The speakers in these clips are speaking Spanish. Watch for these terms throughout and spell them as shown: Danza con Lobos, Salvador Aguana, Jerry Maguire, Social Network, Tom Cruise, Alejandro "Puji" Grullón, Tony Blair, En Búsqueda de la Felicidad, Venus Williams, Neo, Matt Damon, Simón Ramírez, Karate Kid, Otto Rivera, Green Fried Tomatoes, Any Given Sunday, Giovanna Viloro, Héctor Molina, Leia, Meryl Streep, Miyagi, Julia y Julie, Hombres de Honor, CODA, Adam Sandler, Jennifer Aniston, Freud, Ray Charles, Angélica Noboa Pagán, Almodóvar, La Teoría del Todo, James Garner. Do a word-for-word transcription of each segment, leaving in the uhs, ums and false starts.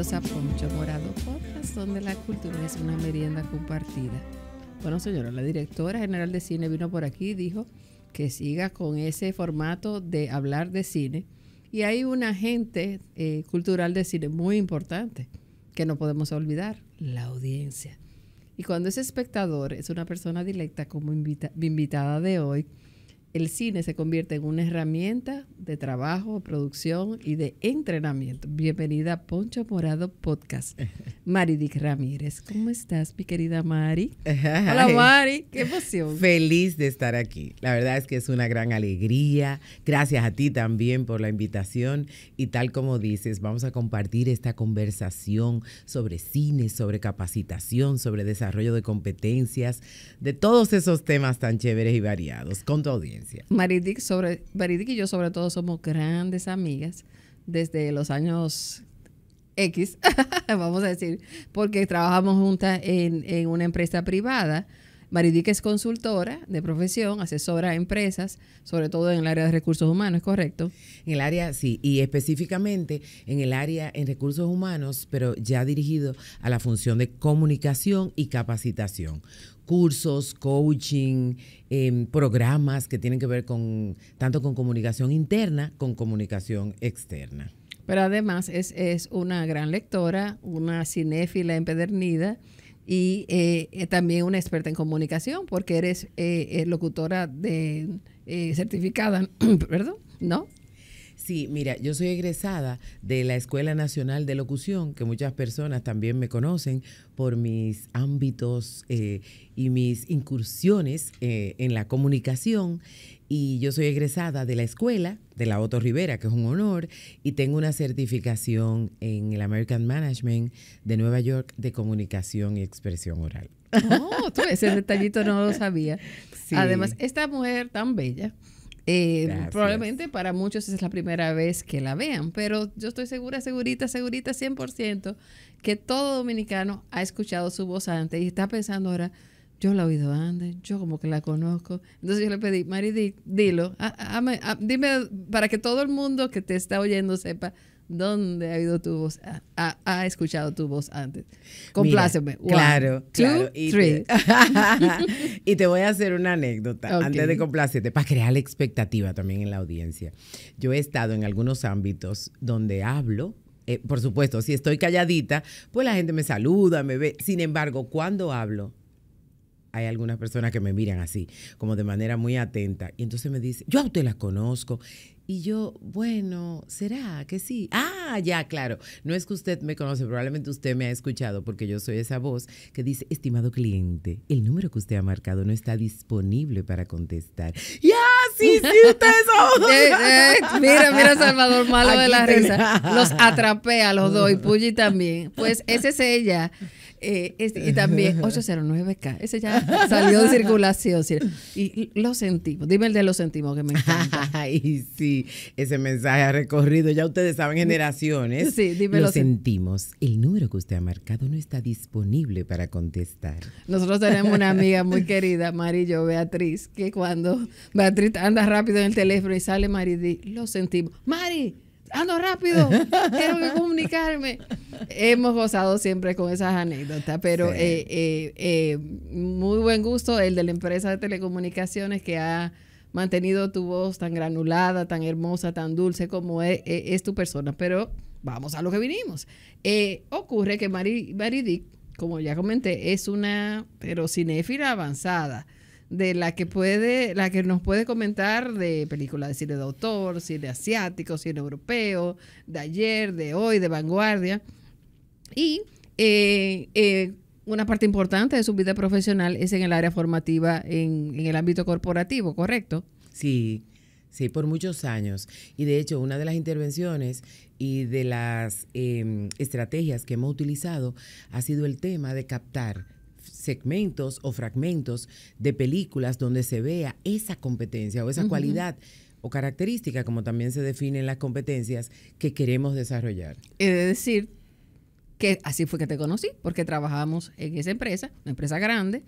Bienvenidos a Poncho Morado Podcast, donde la cultura es una merienda compartida. Bueno, señora, la directora general de cine vino por aquí y dijo que siga con ese formato de hablar de cine. Y hay un agente eh, cultural de cine muy importante que no podemos olvidar, la audiencia. Y cuando ese espectador es una persona directa como invita, invitada de hoy, el cine se convierte en una herramienta de trabajo, producción y de entrenamiento. Bienvenida a Poncho Morado Podcast, Maridic Ramírez. ¿Cómo estás, mi querida Mari? Hola, Mari. Qué emoción. Feliz de estar aquí. La verdad es que es una gran alegría. Gracias a ti también por la invitación. Y tal como dices, vamos a compartir esta conversación sobre cine, sobre capacitación, sobre desarrollo de competencias, de todos esos temas tan chéveres y variados, con tu audiencia. Maridic, sobre, Maridic y yo sobre todo somos grandes amigas desde los años X, vamos a decir, porque trabajamos juntas en, en una empresa privada. Maridic es consultora de profesión, asesora a empresas, sobre todo en el área de recursos humanos, ¿correcto? En el área, sí, y específicamente en el área en recursos humanos, pero ya dirigido a la función de comunicación y capacitación. Cursos, coaching, eh, programas que tienen que ver con tanto con comunicación interna, con comunicación externa. Pero además es, es una gran lectora, una cinéfila empedernida, y eh, eh, también una experta en comunicación, porque eres eh, locutora de eh, certificada, perdón, ¿no? Sí, mira, yo soy egresada de la Escuela Nacional de Locución, que muchas personas también me conocen por mis ámbitos eh, y mis incursiones eh, en la comunicación. Y yo soy egresada de la escuela, de la Otto Rivera, que es un honor, y tengo una certificación en el American Management de Nueva York de comunicación y expresión oral. Oh, tú ese detallito no lo sabía. Sí. Además, esta mujer tan bella, eh, probablemente para muchos es la primera vez que la vean, pero yo estoy segura, segurita, segurita, cien por ciento, que todo dominicano ha escuchado su voz antes y está pensando ahora, yo la he oído antes, yo como que la conozco. Entonces yo le pedí, Maridic, dilo, a, a, a, dime para que todo el mundo que te está oyendo sepa dónde ha oído tu voz, a, a, ha escuchado tu voz antes. Compláceme. Mira, One, claro, two, claro. Y three. Te, y te voy a hacer una anécdota, okay, antes de complacerte, para crear la expectativa también en la audiencia. Yo he estado en algunos ámbitos donde hablo. Eh, por supuesto, si estoy calladita, pues la gente me saluda, me ve. Sin embargo, cuando hablo, hay algunas personas que me miran así, como de manera muy atenta. Y entonces me dicen, yo a usted la conozco. Y yo, bueno, ¿será que sí? Ah, ya, claro. No es que usted me conoce, probablemente usted me ha escuchado, porque yo soy esa voz que dice, estimado cliente, el número que usted ha marcado no está disponible para contestar. ¡Ya! Sí, sí, ustedes son. Eh, eh, mira, mira, Salvador, malo aquí de la risa. Los atrapé a los dos, y Puyi también. Pues ese es ella. Eh, este, y también ocho cero nueve K. Ese ya salió de circulación. Y, y lo sentimos. Dime el de los sentimos que me encanta. Ay, sí. Ese mensaje ha recorrido. Ya ustedes saben, generaciones. Sí, dime lo, lo sentimos. El número que usted ha marcado no está disponible para contestar. Nosotros tenemos una amiga muy querida, Marillo, Beatriz, que cuando Beatriz anda rápido en el teléfono y sale Maridic, lo sentimos. Mari, ando rápido, quiero comunicarme. Hemos gozado siempre con esas anécdotas, pero sí. eh, eh, eh, muy buen gusto el de la empresa de telecomunicaciones que ha mantenido tu voz tan granulada, tan hermosa, tan dulce como es, es tu persona. Pero vamos a lo que vinimos. Eh, ocurre que Mari, Maridic, como ya comenté, es una pero cinéfila avanzada, de la que puede, la que nos puede comentar de películas de cine de autor, cine asiático, cine europeo, de ayer, de hoy, de vanguardia. Y eh, eh, una parte importante de su vida profesional es en el área formativa, en, en el ámbito corporativo, ¿correcto? Sí, sí, por muchos años. Y de hecho, una de las intervenciones y de las eh, estrategias que hemos utilizado ha sido el tema de captar segmentos o fragmentos de películas donde se vea esa competencia o esa uh-huh. cualidad o característica, como también se definen las competencias, que queremos desarrollar. Es de decir, que así fue que te conocí, porque trabajábamos en esa empresa, una empresa grande.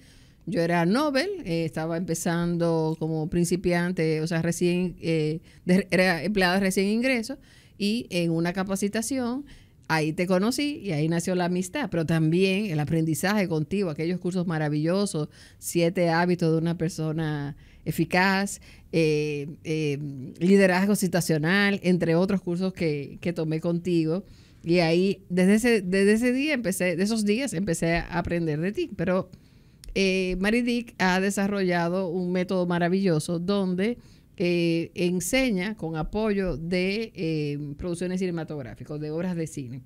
Yo era Nobel, eh, estaba empezando como principiante, o sea, recién, eh, de, era empleada recién ingreso, y en una capacitación Ahí te conocí y ahí nació la amistad, pero también el aprendizaje contigo, aquellos cursos maravillosos, siete hábitos de una persona eficaz, eh, eh, liderazgo situacional, entre otros cursos que, que tomé contigo. Y ahí, desde ese, desde ese día empecé, de esos días empecé a aprender de ti. Pero eh, Maridic ha desarrollado un método maravilloso donde eh, enseña con apoyo de eh, producciones cinematográficas, de obras de cine.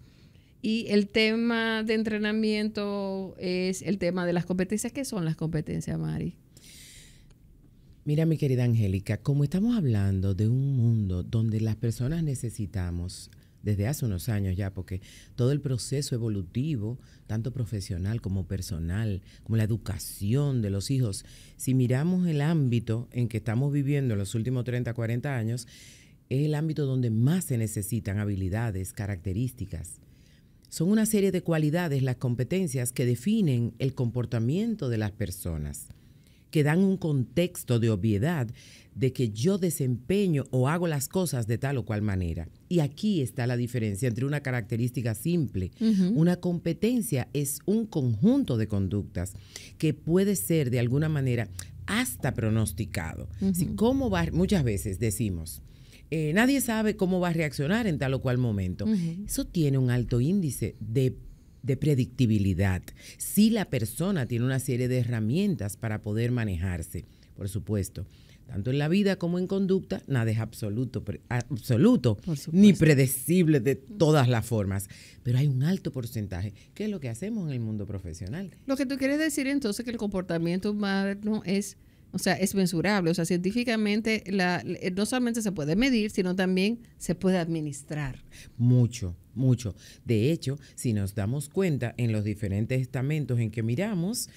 Y el tema de entrenamiento es el tema de las competencias. ¿Qué son las competencias, Mari? Mira, mi querida Angélica, como estamos hablando de un mundo donde las personas necesitamos, desde hace unos años ya, porque todo el proceso evolutivo, tanto profesional como personal, como la educación de los hijos, si miramos el ámbito en que estamos viviendo en los últimos treinta, cuarenta años, es el ámbito donde más se necesitan habilidades, características. Son una serie de cualidades, las competencias, que definen el comportamiento de las personas, que dan un contexto de obviedad de que yo desempeño o hago las cosas de tal o cual manera. Y aquí está la diferencia entre una característica simple. Uh-huh. Una competencia es un conjunto de conductas que puede ser de alguna manera hasta pronosticado. Uh-huh. Si cómo va, muchas veces decimos, eh, nadie sabe cómo va a reaccionar en tal o cual momento. Uh-huh. Eso tiene un alto índice de de predictibilidad, si la persona tiene una serie de herramientas para poder manejarse. Por supuesto, tanto en la vida como en conducta, nada es absoluto, absoluto ni predecible de todas las formas, pero hay un alto porcentaje, que es lo que hacemos en el mundo profesional. Lo que tú quieres decir entonces que el comportamiento humano es, o sea, es mensurable, o sea, científicamente la, no solamente se puede medir, sino también se puede administrar. Mucho. Mucho. De hecho, si nos damos cuenta en los diferentes estamentos en que miramos,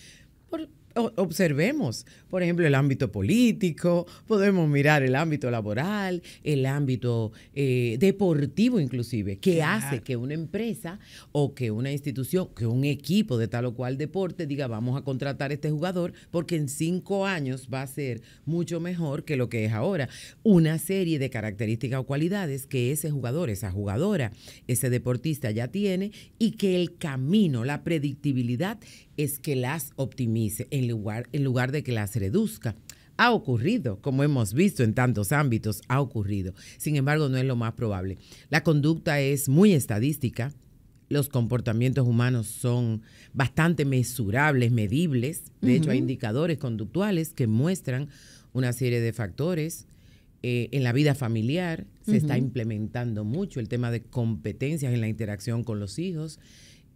por, o, observemos, por ejemplo, el ámbito político, podemos mirar el ámbito laboral, el ámbito eh, deportivo inclusive, que claro, hace que una empresa o que una institución, que un equipo de tal o cual deporte diga, vamos a contratar a este jugador porque en cinco años va a ser mucho mejor que lo que es ahora. Una serie de características o cualidades que ese jugador, esa jugadora, ese deportista ya tiene y que el camino, la predictibilidad es que las optimice en lugar, en lugar de que las reduzca. Ha ocurrido, como hemos visto en tantos ámbitos, ha ocurrido. Sin embargo, no es lo más probable. La conducta es muy estadística. Los comportamientos humanos son bastante mesurables, medibles. De hecho, hay indicadores conductuales que muestran una serie de factores. Eh, en la vida familiar se está implementando mucho el tema de competencias en la interacción con los hijos.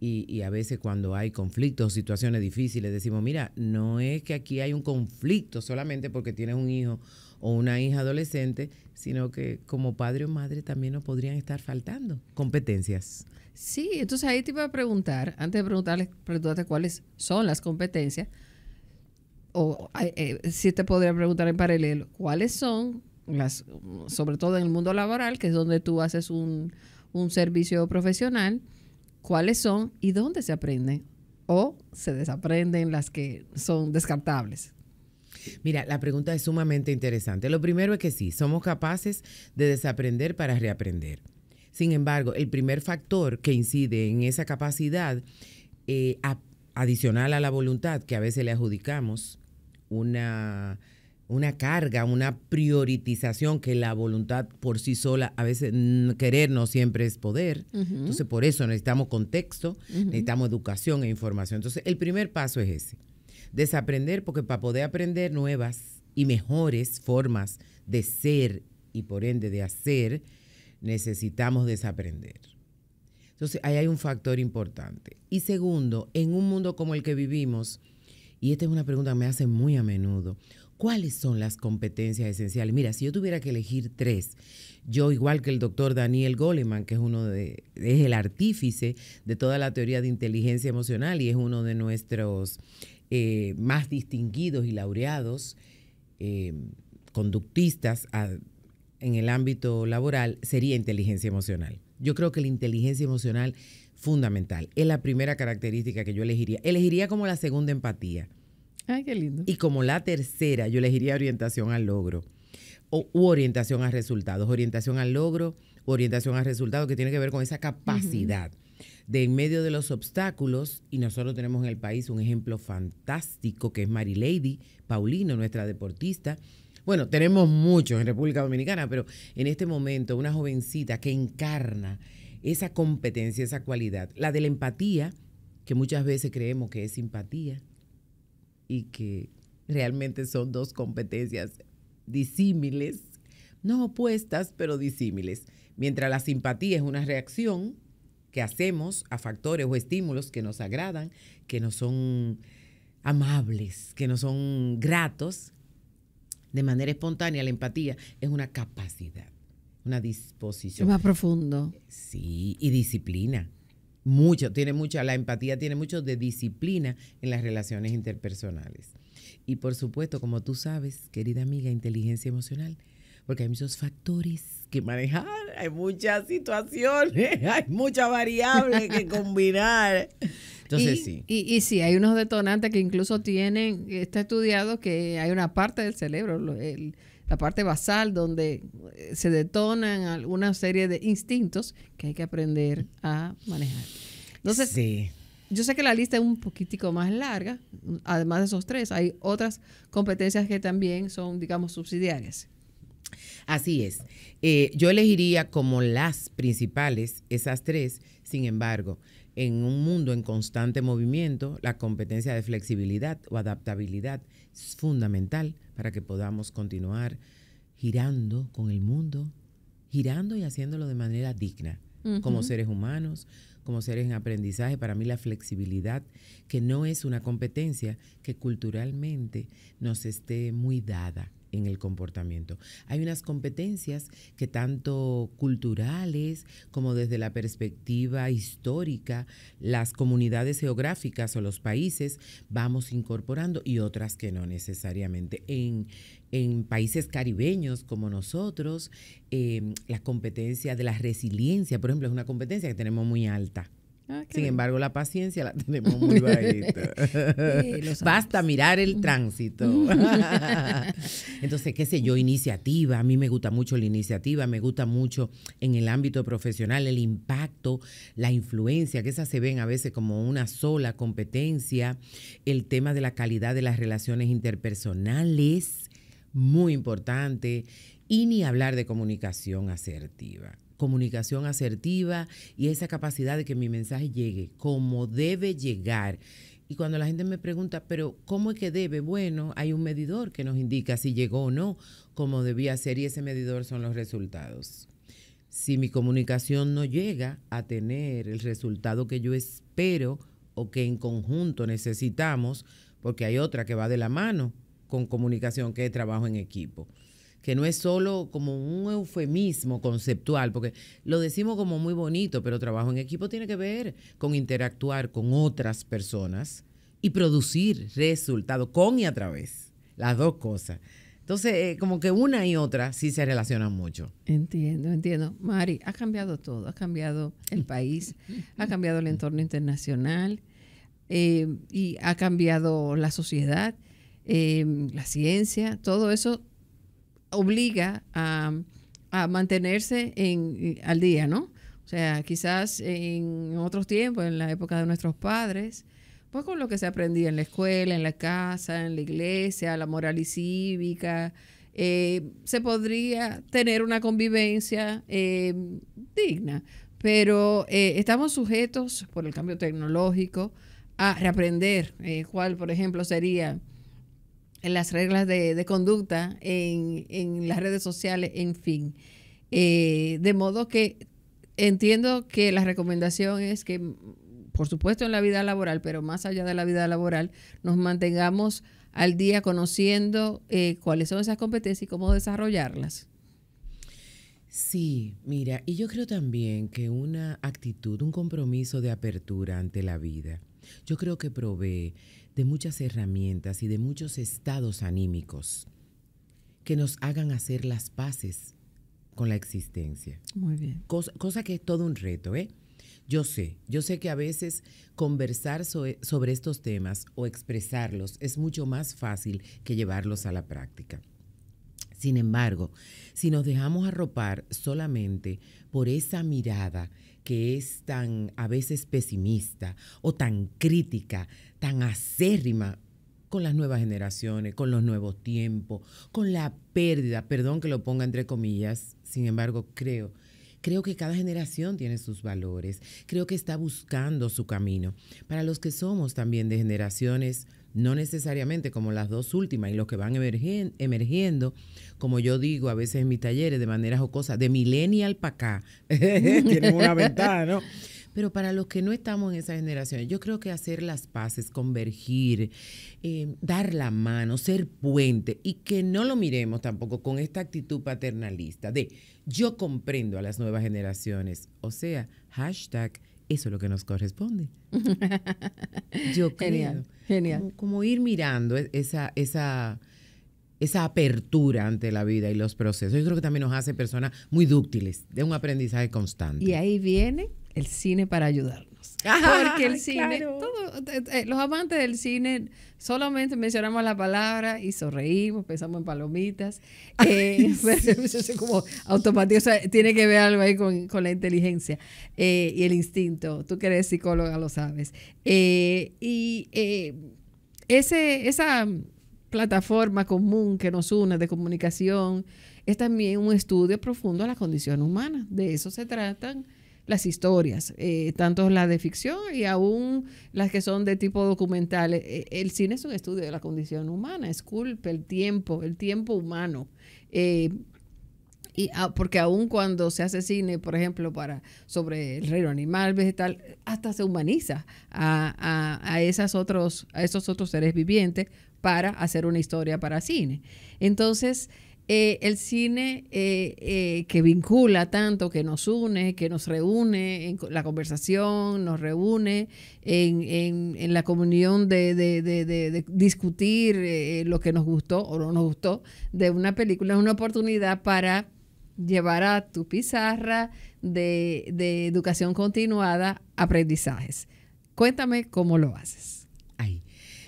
Y, y a veces cuando hay conflictos o situaciones difíciles decimos, mira, no es que aquí hay un conflicto solamente porque tienes un hijo o una hija adolescente, sino que como padre o madre también nos podrían estar faltando competencias. Sí, entonces ahí te iba a preguntar, antes de preguntarles, preguntarte cuáles son las competencias, o eh, si te podría preguntar en paralelo, cuáles son las, sobre todo en el mundo laboral, que es donde tú haces un, un servicio profesional, ¿cuáles son y dónde se aprenden o se desaprenden las que son descartables? Mira, la pregunta es sumamente interesante. Lo primero es que sí, somos capaces de desaprender para reaprender. Sin embargo, el primer factor que incide en esa capacidad, eh, a, adicional a la voluntad, que a veces le adjudicamos una, una carga, una prioritización que la voluntad por sí sola, a veces querer no siempre es poder. Uh-huh. Entonces, por eso necesitamos contexto, uh-huh, necesitamos educación e información. Entonces, el primer paso es ese, desaprender, porque para poder aprender nuevas y mejores formas de ser y por ende de hacer, necesitamos desaprender. Entonces, ahí hay un factor importante. Y segundo, en un mundo como el que vivimos, y esta es una pregunta que me hacen muy a menudo, ¿cuáles son las competencias esenciales? Mira, si yo tuviera que elegir tres, yo igual que el doctor Daniel Goleman, que es uno de, es el artífice de toda la teoría de inteligencia emocional y es uno de nuestros eh, más distinguidos y laureados eh, conductistas a, en el ámbito laboral, sería inteligencia emocional. Yo creo que la inteligencia emocional fundamental es la primera característica que yo elegiría. Elegiría como la segunda empatía. Ay, qué lindo. Y como la tercera, yo elegiría orientación al logro. o, u orientación a resultados, orientación al logro, orientación a resultados, que tiene que ver con esa capacidad uh-huh. de en medio de los obstáculos. Y nosotros tenemos en el país un ejemplo fantástico que es Marileidi Paulino, nuestra deportista. Bueno, tenemos muchos en República Dominicana, pero en este momento una jovencita que encarna esa competencia, esa cualidad, la de la empatía, que muchas veces creemos que es simpatía y que realmente son dos competencias disímiles, no opuestas, pero disímiles. Mientras la simpatía es una reacción que hacemos a factores o estímulos que nos agradan, que no son amables, que no son gratos, de manera espontánea, la empatía es una capacidad, una disposición. Más profundo. Sí, y disciplina. Mucho, tiene mucha, la empatía tiene mucho de disciplina en las relaciones interpersonales. Y por supuesto, como tú sabes, querida amiga, inteligencia emocional, porque hay muchos factores que manejar, hay muchas situaciones, hay muchas variables que combinar. Entonces, y, sí. Y, y sí, hay unos detonantes que incluso tienen, está estudiado que hay una parte del cerebro, el, la parte basal, donde se detonan una serie de instintos que hay que aprender a manejar. Entonces, sí. Yo sé que la lista es un poquitico más larga, además de esos tres, hay otras competencias que también son, digamos, subsidiarias. Así es. Eh, yo elegiría como las principales esas tres, sin embargo, en un mundo en constante movimiento, la competencia de flexibilidad o adaptabilidad es fundamental para que podamos continuar girando con el mundo, girando y haciéndolo de manera digna, uh-huh. como seres humanos, como seres en aprendizaje. Para mí la flexibilidad, que no es una competencia que culturalmente nos esté muy dada en el comportamiento. Hay unas competencias que tanto culturales como desde la perspectiva histórica, las comunidades geográficas o los países vamos incorporando, y otras que no necesariamente. En, en países caribeños como nosotros, eh, la competencia de la resiliencia, por ejemplo, es una competencia que tenemos muy alta. Ah, Sin bien. embargo, la paciencia la tenemos muy bajita. Sí, basta mirar el tránsito. Entonces, qué sé yo, iniciativa. A mí me gusta mucho la iniciativa, me gusta mucho en el ámbito profesional el impacto, la influencia, que esas se ven a veces como una sola competencia. El tema de la calidad de las relaciones interpersonales, muy importante. Y ni hablar de comunicación asertiva. Comunicación asertiva y esa capacidad de que mi mensaje llegue como debe llegar. Y cuando la gente me pregunta, pero ¿cómo es que debe? Bueno, hay un medidor que nos indica si llegó o no como debía ser, y ese medidor son los resultados. Si mi comunicación no llega a tener el resultado que yo espero o que en conjunto necesitamos, porque hay otra que va de la mano con comunicación, que es trabajo en equipo, que no es solo como un eufemismo conceptual, porque lo decimos como muy bonito, pero trabajo en equipo tiene que ver con interactuar con otras personas y producir resultados con y a través, las dos cosas. Entonces, eh, como que una y otra sí se relacionan mucho. Entiendo, entiendo. Mari, ha cambiado todo, ha cambiado el país, ha cambiado el entorno internacional, eh, y ha cambiado la sociedad, eh, la ciencia, todo eso obliga a, a mantenerse en, al día, ¿no? O sea, quizás en otros tiempos, en la época de nuestros padres, pues con lo que se aprendía en la escuela, en la casa, en la iglesia, la moral y cívica, eh, se podría tener una convivencia eh, digna, pero eh, estamos sujetos por el cambio tecnológico a reaprender eh, cuál, por ejemplo, sería en las reglas de, de conducta, en, en las redes sociales, en fin. Eh, de modo que entiendo que la recomendación es que, por supuesto en la vida laboral, pero más allá de la vida laboral, nos mantengamos al día conociendo eh, cuáles son esas competencias y cómo desarrollarlas. Sí, mira, y yo creo también que una actitud, un compromiso de apertura ante la vida, yo creo que provee de muchas herramientas y de muchos estados anímicos que nos hagan hacer las paces con la existencia. Muy bien. Cosa, cosa que es todo un reto, ¿eh? Yo sé, yo sé que a veces conversar sobre, sobre estos temas o expresarlos es mucho más fácil que llevarlos a la práctica. Sin embargo, si nos dejamos arropar solamente por esa mirada que es tan a veces pesimista o tan crítica, tan acérrima con las nuevas generaciones, con los nuevos tiempos, con la pérdida, perdón que lo ponga entre comillas, sin embargo creo, creo que cada generación tiene sus valores, creo que está buscando su camino. Para los que somos también de generaciones, no necesariamente como las dos últimas y los que van emergen, emergiendo, como yo digo a veces en mis talleres de manera jocosa, de millennial para acá, tienen una ventaja, ¿no? Pero para los que no estamos en esa generación, yo creo que hacer las paces, convergir, eh, dar la mano, ser puente, y que no lo miremos tampoco con esta actitud paternalista de yo comprendo a las nuevas generaciones, o sea, hashtag eso es lo que nos corresponde. Yo creo. Genial, genial. Como, como ir mirando esa, esa, esa apertura ante la vida y los procesos. Yo creo que también nos hace personas muy dúctiles, de un aprendizaje constante. Y ahí viene el cine para ayudarnos. Ajá, porque el cine, claro. todo, eh, los amantes del cine, solamente mencionamos la palabra y sonreímos, pensamos en palomitas. Eh, como automático, o sea, tiene que ver algo ahí con, con la inteligencia eh, y el instinto. Tú que eres psicóloga lo sabes. Eh, y eh, ese, esa plataforma común que nos une de comunicación es también un estudio profundo a la condición humana. De eso se tratan las historias, eh, tanto las de ficción y aún las que son de tipo documental. Eh, el cine es un estudio de la condición humana, esculpe el tiempo, el tiempo humano. Eh, y a, porque aún cuando se hace cine, por ejemplo, para sobre el reino animal, vegetal, hasta se humaniza a, a, a, esas otros, a esos otros seres vivientes para hacer una historia para cine. Entonces, Eh, el cine eh, eh, que vincula tanto, que nos une, que nos reúne en la conversación, nos reúne en, en, en la comunión de, de, de, de, de discutir eh, lo que nos gustó o no nos gustó de una película, es una oportunidad para llevar a tu pizarra de, de educación continuada aprendizajes. Cuéntame cómo lo haces. Ay,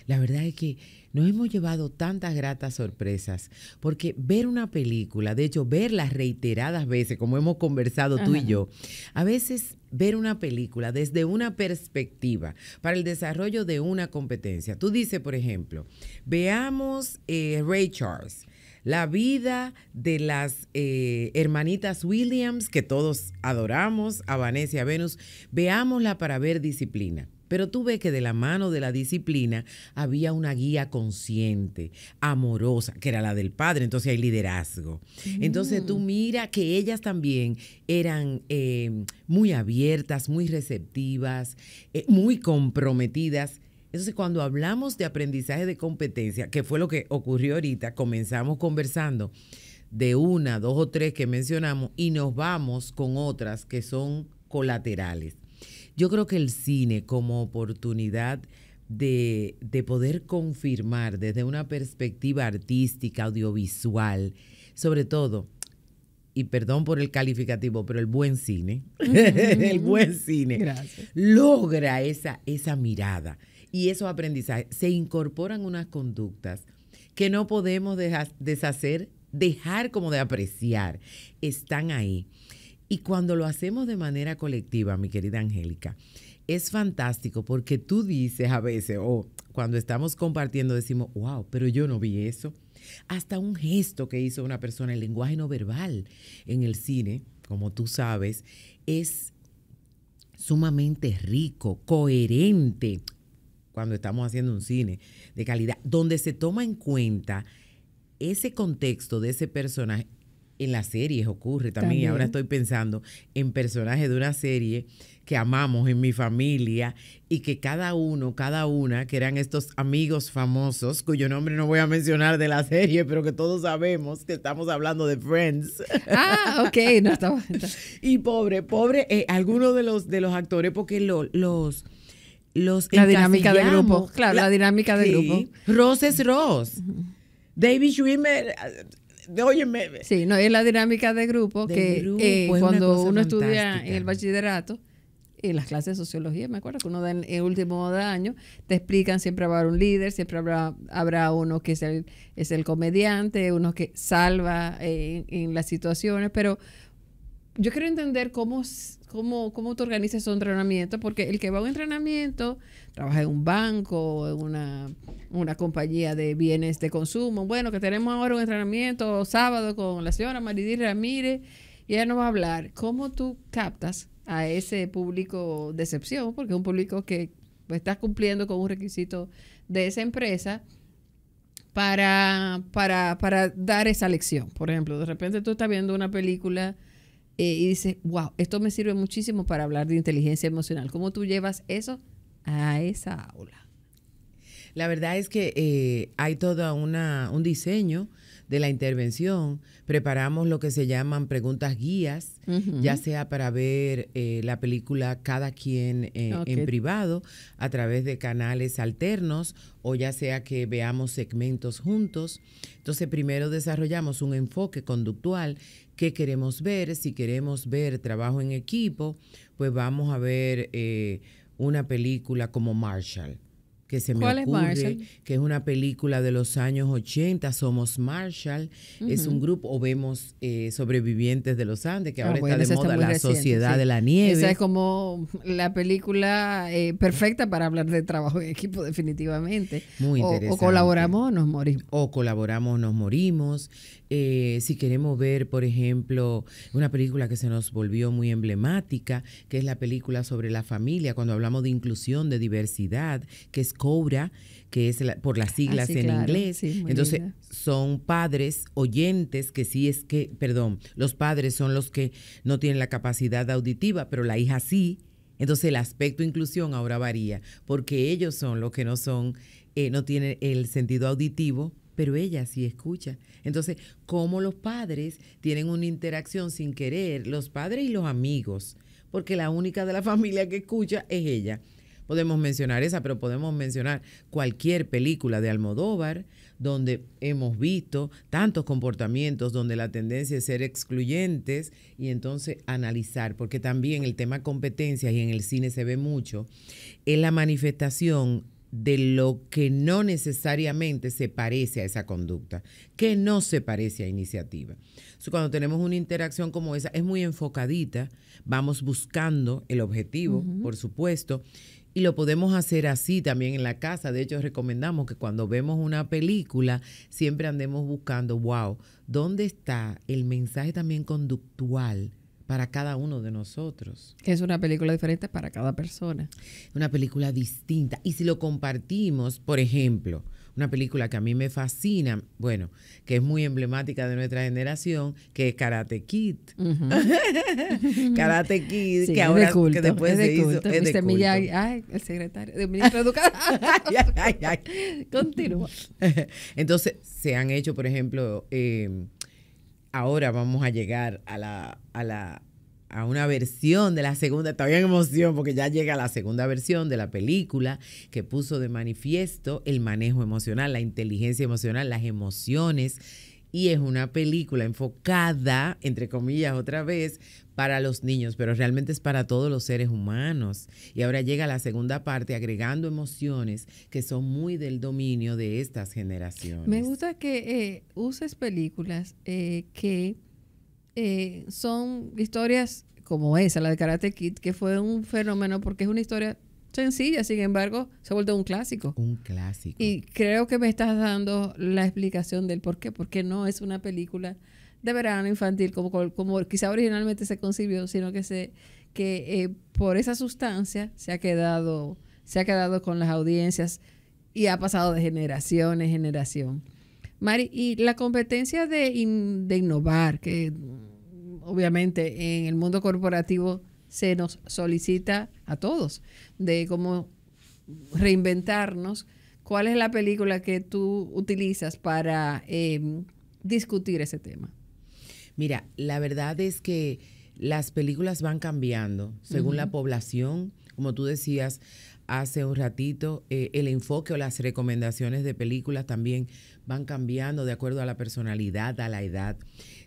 la verdad es que nos hemos llevado tantas gratas sorpresas, porque ver una película, de hecho, verlas reiteradas veces, como hemos conversado tú Ajá. y yo, a veces ver una película desde una perspectiva para el desarrollo de una competencia. Tú dices, por ejemplo, veamos eh, Ray Charles, la vida de las eh, hermanitas Williams, que todos adoramos, a Vanessa y a Venus, veámosla para ver Disciplina. Pero tú ves que de la mano de la disciplina había una guía consciente, amorosa, que era la del padre, entonces hay liderazgo. Mm. Entonces tú mira que ellas también eran eh, muy abiertas, muy receptivas, eh, muy comprometidas. Entonces cuando hablamos de aprendizaje de competencia, que fue lo que ocurrió ahorita, comenzamos conversando de una, dos o tres que mencionamos y nos vamos con otras que son colaterales. Yo creo que el cine como oportunidad de, de poder confirmar desde una perspectiva artística, audiovisual, sobre todo, y perdón por el calificativo, pero el buen cine, el buen cine, Gracias. Logra esa, esa mirada y esos aprendizajes. Se incorporan unas conductas que no podemos dejar, deshacer, dejar como de apreciar, están ahí. Y cuando lo hacemos de manera colectiva, mi querida Angélica, es fantástico porque tú dices a veces, o oh, cuando estamos compartiendo decimos, wow, pero yo no vi eso. Hasta un gesto que hizo una persona, el lenguaje no verbal en el cine, como tú sabes, es sumamente rico, coherente, cuando estamos haciendo un cine de calidad, donde se toma en cuenta ese contexto de ese personaje. En las series ocurre también. también, ahora estoy pensando en personajes de una serie que amamos en mi familia y que cada uno, cada una, que eran estos amigos famosos, cuyo nombre no voy a mencionar de la serie, pero que todos sabemos que estamos hablando de Friends. Ah, ok, no estaba. Y pobre, pobre, eh, algunos de los, de los actores, porque lo, los... los la dinámica del grupo, claro, la, la dinámica del sí. grupo. Ross es Ross. Uh-huh. David Schwimmer... Óyeme. Sí, no, es la dinámica de grupo del que grupo, eh, cuando uno fantastica. Estudia en el bachillerato, en las clases de sociología, me acuerdo que uno da en el último año, te explican, siempre habrá un líder, siempre habrá, habrá uno que es el, es el comediante, uno que salva en, en las situaciones, pero yo quiero entender cómo, cómo, cómo tú organizas esos entrenamientos, porque el que va a un entrenamiento, trabaja en un banco, en una, una compañía de bienes de consumo, bueno, que tenemos ahora un entrenamiento sábado con la señora Maridic Ramírez, y ella nos va a hablar. ¿Cómo tú captas a ese público de excepción? Porque es un público que está cumpliendo con un requisito de esa empresa para, para, para dar esa lección. Por ejemplo, de repente tú estás viendo una película eh, y dices, wow, esto me sirve muchísimo para hablar de inteligencia emocional. ¿Cómo tú llevas eso a esa aula? La verdad es que eh, hay todo un diseño de la intervención. Preparamos lo que se llaman preguntas guías, uh-huh. ya sea para ver eh, la película cada quien eh, okay. en privado, a través de canales alternos, o ya sea que veamos segmentos juntos. Entonces, primero desarrollamos un enfoque conductual. ¿Qué queremos ver? Si queremos ver trabajo en equipo, pues vamos a ver eh, una película como Marshall. Que se me ¿Cuál ocurre, es Marshall? Que es una película de los años ochenta, Somos Marshall, uh-huh. es un grupo, o vemos eh, Sobrevivientes de los Andes, que ah, ahora bueno, está de moda, está la reciente, Sociedad sí. de la Nieve. Esa es como la película eh, perfecta para hablar de trabajo en equipo, definitivamente. Muy interesante. O, o colaboramos o nos morimos. O colaboramos o nos morimos. Eh, si queremos ver, por ejemplo, una película que se nos volvió muy emblemática, que es la película sobre la familia, cuando hablamos de inclusión, de diversidad, que es Cobra, que es la, por las siglas ah, sí, en claro. inglés. Sí, entonces, linda. Son padres oyentes que sí es que, perdón, los padres son los que no tienen la capacidad auditiva, pero la hija sí. Entonces, el aspecto inclusión ahora varía, porque ellos son los que no son, eh, no tienen el sentido auditivo, pero ella sí escucha. Entonces, ¿cómo los padres tienen una interacción sin querer? Los padres y los amigos, porque la única de la familia que escucha es ella. Podemos mencionar esa, pero podemos mencionar cualquier película de Almodóvar, donde hemos visto tantos comportamientos, donde la tendencia es ser excluyentes, y entonces analizar, porque también el tema competencias, y en el cine se ve mucho, es la manifestación de lo que no necesariamente se parece a esa conducta, que no se parece a iniciativa. So, cuando tenemos una interacción como esa, es muy enfocadita, vamos buscando el objetivo, uh-huh. por supuesto, y lo podemos hacer así también en la casa. De hecho, recomendamos que cuando vemos una película, siempre andemos buscando, wow, ¿dónde está el mensaje también conductual para cada uno de nosotros? Es una película diferente para cada persona. Una película distinta. Y si lo compartimos, por ejemplo, una película que a mí me fascina, bueno, que es muy emblemática de nuestra generación, que es Karate Kid. Uh-huh. Karate Kid, sí, que ahora, de que después es de se culto. Hizo, es de Miyagi, culto. Ay, el secretario del ministro de Educación. ay, ay, ay. Continúa. Entonces, se han hecho, por ejemplo, eh, ahora vamos a llegar a la, a la a una versión de la segunda, todavía en emoción porque ya llega la segunda versión de la película que puso de manifiesto el manejo emocional, la inteligencia emocional, las emociones, y es una película enfocada, entre comillas otra vez, para los niños, pero realmente es para todos los seres humanos. Y ahora llega la segunda parte agregando emociones que son muy del dominio de estas generaciones. Me gusta que eh, uses películas eh, que... Eh, son historias como esa, la de Karate Kid, que fue un fenómeno porque es una historia sencilla, sin embargo, se ha vuelto un clásico. Un clásico. Y creo que me estás dando la explicación del por qué, porque no es una película de verano infantil como, como quizá originalmente se concibió, sino que, se, que eh, por esa sustancia se ha quedado, se ha quedado con las audiencias y ha pasado de generación en generación. Mari, y la competencia de, in, de innovar, que obviamente en el mundo corporativo se nos solicita a todos, de cómo reinventarnos, ¿cuál es la película que tú utilizas para eh, discutir ese tema? Mira, la verdad es que las películas van cambiando según uh-huh. la población, como tú decías. hace un ratito, eh, el enfoque o las recomendaciones de películas también van cambiando de acuerdo a la personalidad, a la edad.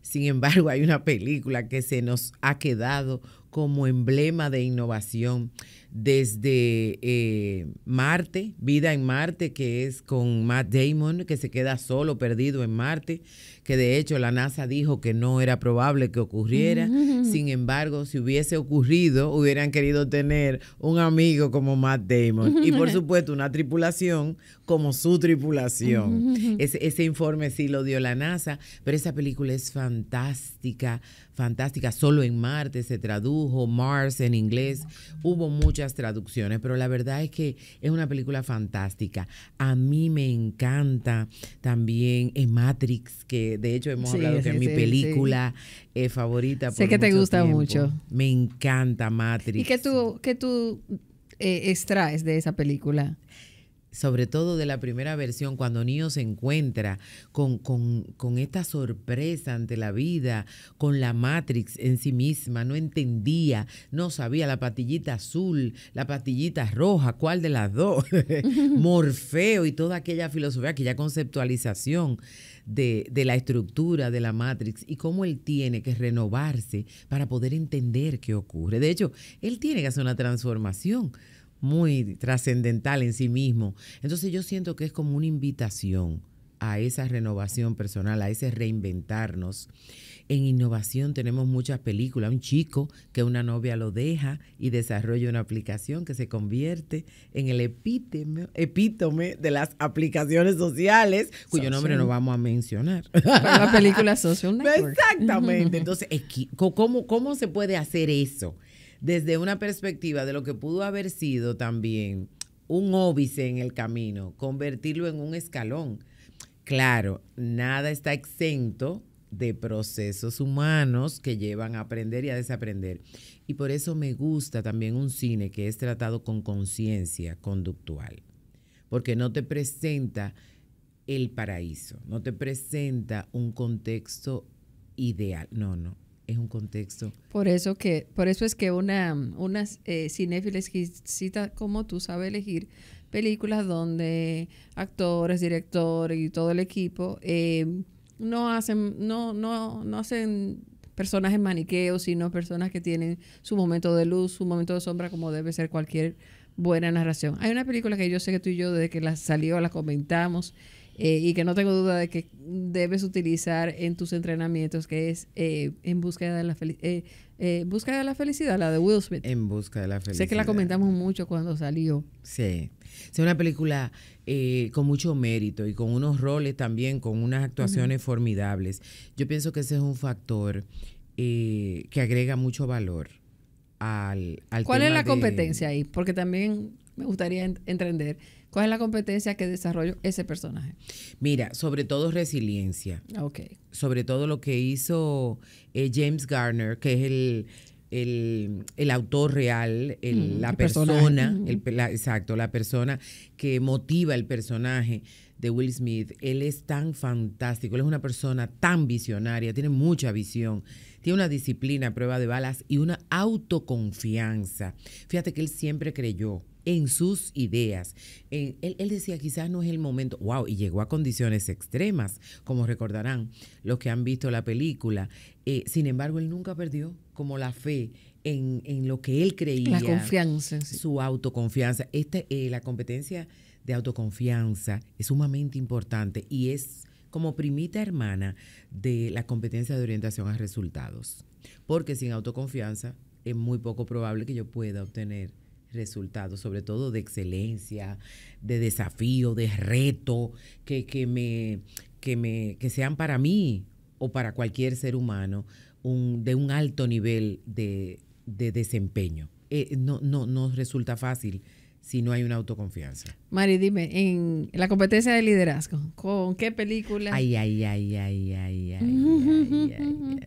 Sin embargo, hay una película que se nos ha quedado como emblema de innovación desde eh, Marte, Vida en Marte, que es con Matt Damon, que se queda solo, perdido en Marte, que de hecho la NASA dijo que no era probable que ocurriera. Sin embargo, si hubiese ocurrido, hubieran querido tener un amigo como Matt Damon y, por supuesto, una tripulación como su tripulación. Ese, ese informe sí lo dio la NASA, pero esa película es fantástica, fantástica. Solo en Marte se tradujo, Mars en inglés, hubo muchas traducciones, pero la verdad es que es una película fantástica. A mí me encanta también en Matrix, que de hecho hemos sí, hablado sí, que sí, es mi película sí. eh, favorita. Sé por que te gusta tiempo. mucho. Me encanta Matrix. ¿Y qué tú, qué tú eh, extraes de esa película? Sobre todo de la primera versión, cuando Neo se encuentra con, con, con esta sorpresa ante la vida, con la Matrix en sí misma, no entendía, no sabía la pastillita azul, la pastillita roja, cuál de las dos, Morfeo y toda aquella filosofía, aquella conceptualización de, de la estructura de la Matrix y cómo él tiene que renovarse para poder entender qué ocurre. De hecho, él tiene que hacer una transformación muy trascendental en sí mismo. Entonces yo siento que es como una invitación a esa renovación personal, a ese reinventarnos. En innovación tenemos muchas películas. Un chico que una novia lo deja y desarrolla una aplicación que se convierte en el epítome, epítome de las aplicaciones sociales, cuyo social. nombre no vamos a mencionar. La película Social Network. Exactamente. Entonces, ¿cómo, cómo se puede hacer eso? Desde una perspectiva de lo que pudo haber sido también un óbice en el camino, convertirlo en un escalón. Claro, nada está exento de procesos humanos que llevan a aprender y a desaprender. Y por eso me gusta también un cine que es tratado con conciencia conductual, porque no te presenta el paraíso, no te presenta un contexto ideal, no, no. Es un contexto. Por eso que, por eso es que una, una eh, cinéfila exquisita como tú sabe elegir películas donde actores, directores y todo el equipo eh, no hacen, no, no, no hacen personajes maniqueos, sino personas que tienen su momento de luz, su momento de sombra, como debe ser cualquier buena narración. Hay una película que yo sé que tú y yo desde que la salió la comentamos. Eh, y que no tengo duda de que debes utilizar en tus entrenamientos, que es eh, en búsqueda de la eh, eh, búsqueda de la felicidad, la de Will Smith. En busca de la felicidad. Sé que la comentamos mucho cuando salió. Sí. Es una película eh, con mucho mérito y con unos roles también, con unas actuaciones uh-huh. formidables. Yo pienso que ese es un factor eh, que agrega mucho valor al, al ¿Cuál tema es la de... competencia ahí? Porque también me gustaría ent entender. ¿Cuál es la competencia que desarrolló ese personaje? Mira, sobre todo resiliencia. Ok. Sobre todo lo que hizo eh, James Garner, que es el, el, el autor real, el, mm, la el persona, el, la, exacto, la persona que motiva el personaje de Will Smith. Él es tan fantástico, él es una persona tan visionaria, tiene mucha visión. Tiene una disciplina, prueba de balas y una autoconfianza. Fíjate que él siempre creyó en sus ideas. En, él, él decía, quizás no es el momento. ¡Wow! Y llegó a condiciones extremas, como recordarán los que han visto la película. Eh, sin embargo, él nunca perdió como la fe en, en lo que él creía. La confianza. Sí. Su autoconfianza. Esta, eh, la competencia de autoconfianza es sumamente importante y es como primita hermana de la competencia de orientación a resultados. Porque sin autoconfianza es muy poco probable que yo pueda obtener resultados, sobre todo de excelencia, de desafío, de reto, que, que, me, que, me, que sean para mí o para cualquier ser humano un, de un alto nivel de, de desempeño. Eh, no, no, no resulta fácil si no hay una autoconfianza. Mari, dime, en la competencia de liderazgo, ¿con qué película? Ay, ay, ay, ay, ay, ay, ay, ay, ay, ay.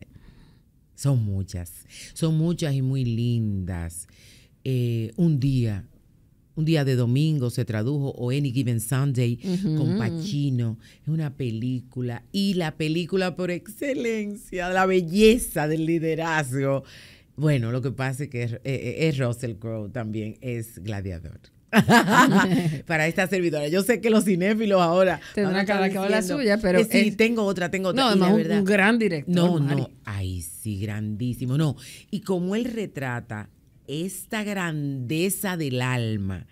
Son muchas, son muchas y muy lindas. Eh, un día, un día de domingo se tradujo, o Any Given Sunday, uh-huh. con Pacino. Es una película, y la película por excelencia, la belleza del liderazgo. Bueno, lo que pasa es que es, eh, es Russell Crowe también, es Gladiador. para esta servidora. Yo sé que los cinéfilos ahora tendrán cada que hablar suya, pero eh, sí, es... tengo otra, tengo otra. No, además, la verdad, un gran director. No, Mari. no, ay, sí, grandísimo. No, y como él retrata esta grandeza del alma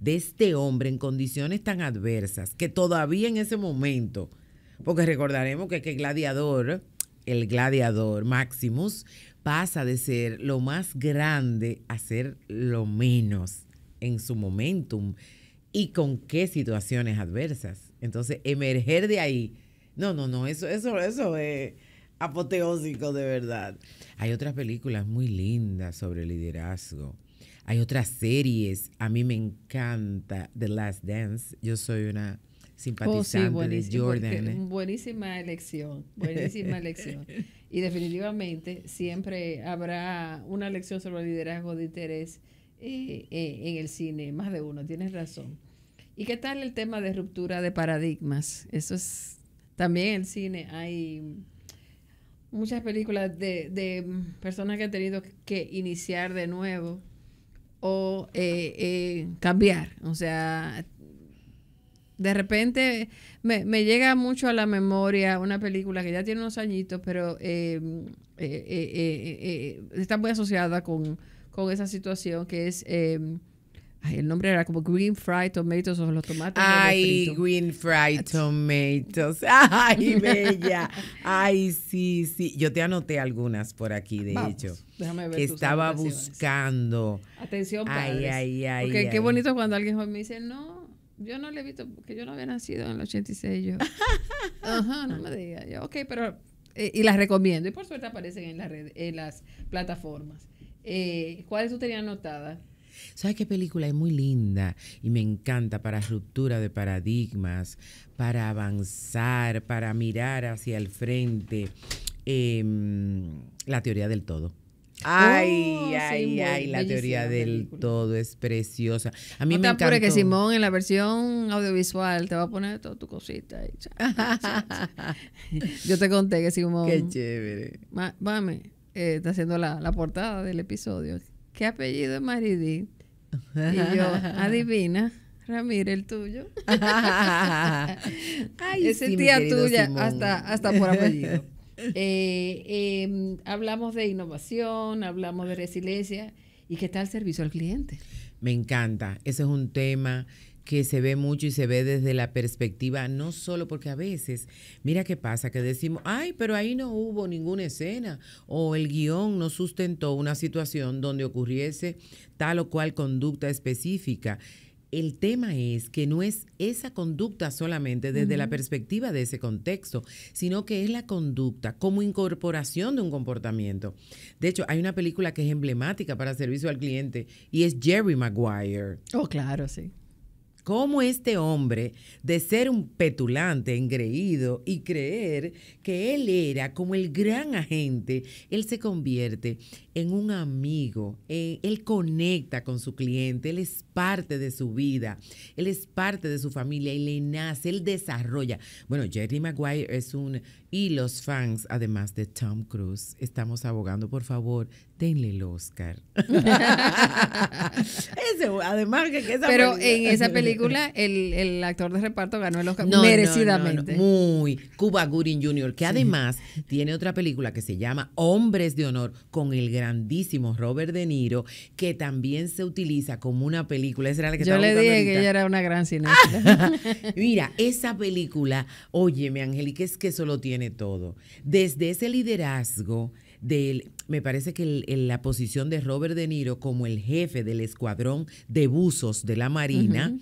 de este hombre en condiciones tan adversas que todavía en ese momento, porque recordaremos que, que Gladiador, el gladiador Maximus, pasa de ser lo más grande a ser lo menos en su momentum y con qué situaciones adversas. Entonces, emerger de ahí, no, no, no, eso, eso, eso es apoteósico de verdad. Hay otras películas muy lindas sobre liderazgo. Hay otras series. A mí me encanta The Last Dance. Yo soy una simpatizante oh, sí, de Jordan. Buenísima elección. Buenísima elección. Y definitivamente siempre habrá una lección sobre el liderazgo de interés eh, eh, en el cine. Más de uno. Tienes razón. ¿Y qué tal el tema de ruptura de paradigmas? Eso es... También en el cine hay... muchas películas de, de personas que han tenido que iniciar de nuevo o eh, eh, cambiar. O sea, de repente me, me llega mucho a la memoria una película que ya tiene unos añitos, pero eh, eh, eh, eh, eh, está muy asociada con, con esa situación que es... Eh, Ay, el nombre era como Green Fried Tomatoes o los tomates. Ay, refritos. Green Fried Tomatoes. Ay, bella. Ay, sí, sí. Yo te anoté algunas por aquí, de Vamos, hecho. Déjame ver. Que estaba buscando. Atención, padres. Ay, ay, ay. Porque ay, qué bonito ay. cuando alguien me dice, no, yo no le he visto, porque yo no había nacido en el ochenta y seis. Yo, ajá, no me digas. Yo, ok, pero, eh, y las recomiendo. Y por suerte aparecen en, la red, en las plataformas. Eh, ¿Cuáles tú tenías anotadas? ¿Sabes qué película es muy linda y me encanta para ruptura de paradigmas, para avanzar, para mirar hacia el frente? Eh, La Teoría del Todo. Ay, oh, ay, sí, ay, La Teoría del película. Todo es preciosa. A mí no me encanta. No te apures que Simón en la versión audiovisual te va a poner toda tu cosita. Ahí, cha, cha, cha. Yo te conté que Simón... Qué chévere. Ma, mame, eh, está haciendo la, la portada del episodio. ¿Qué apellido es Maridic? Y yo, adivina, Ramírez, el tuyo. Ay, ese sí, tía tuya, Simón. hasta hasta por apellido. eh, eh, hablamos de innovación, hablamos de resiliencia. ¿Y qué tal servicio al cliente? Me encanta. Ese es un tema que se ve mucho y se ve desde la perspectiva, no solo porque a veces, mira qué pasa, que decimos, ay, pero ahí no hubo ninguna escena, o el guión no sustentó una situación donde ocurriese tal o cual conducta específica. El tema es que no es esa conducta solamente desde uh-huh. la perspectiva de ese contexto, sino que es la conducta como incorporación de un comportamiento. De hecho, hay una película que es emblemática para servicio al cliente y es Jerry Maguire. Oh, claro, sí. Cómo este hombre, de ser un petulante, engreído y creer que él era como el gran agente, él se convierte en un amigo, eh, él conecta con su cliente, él es parte de su vida, él es parte de su familia y le nace, él desarrolla. Bueno, Jerry Maguire es un... Y los fans, además de Tom Cruise, estamos abogando, por favor, denle el Oscar. Ese, además que, que esa Pero película, en esa película, el, el actor de reparto ganó el Oscar no, merecidamente. No, no, no. Muy. Cuba Gooding junior, que sí. además tiene otra película que se llama Hombres de Honor, con el grandísimo Robert De Niro, que también se utiliza como una película. Esa era la que Yo le dije ahorita. que ella era una gran cineasta. Mira, esa película, óyeme, Angélica, es que solo tiene todo. Desde ese liderazgo, del, me parece que el, el, la posición de Robert De Niro como el jefe del escuadrón de buzos de la Marina, uh-huh.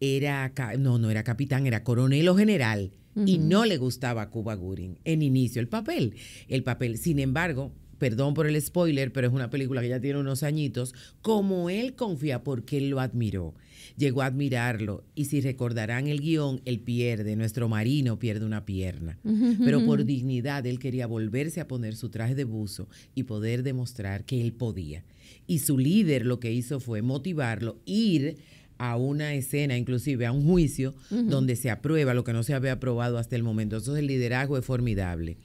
era, no, no era capitán, era coronel o general, uh-huh. y no le gustaba a Cuba Gooding en inicio el papel. El papel, sin embargo... Perdón por el spoiler, pero es una película que ya tiene unos añitos, como él confía porque él lo admiró. Llegó a admirarlo. Y si recordarán el guión, él pierde, nuestro marino pierde una pierna. Pero por dignidad, él quería volverse a poner su traje de buzo y poder demostrar que él podía. Y su líder lo que hizo fue motivarlo, ir a una escena, inclusive a un juicio, uh-huh. donde se aprueba lo que no se había aprobado hasta el momento. Entonces el liderazgo es formidable.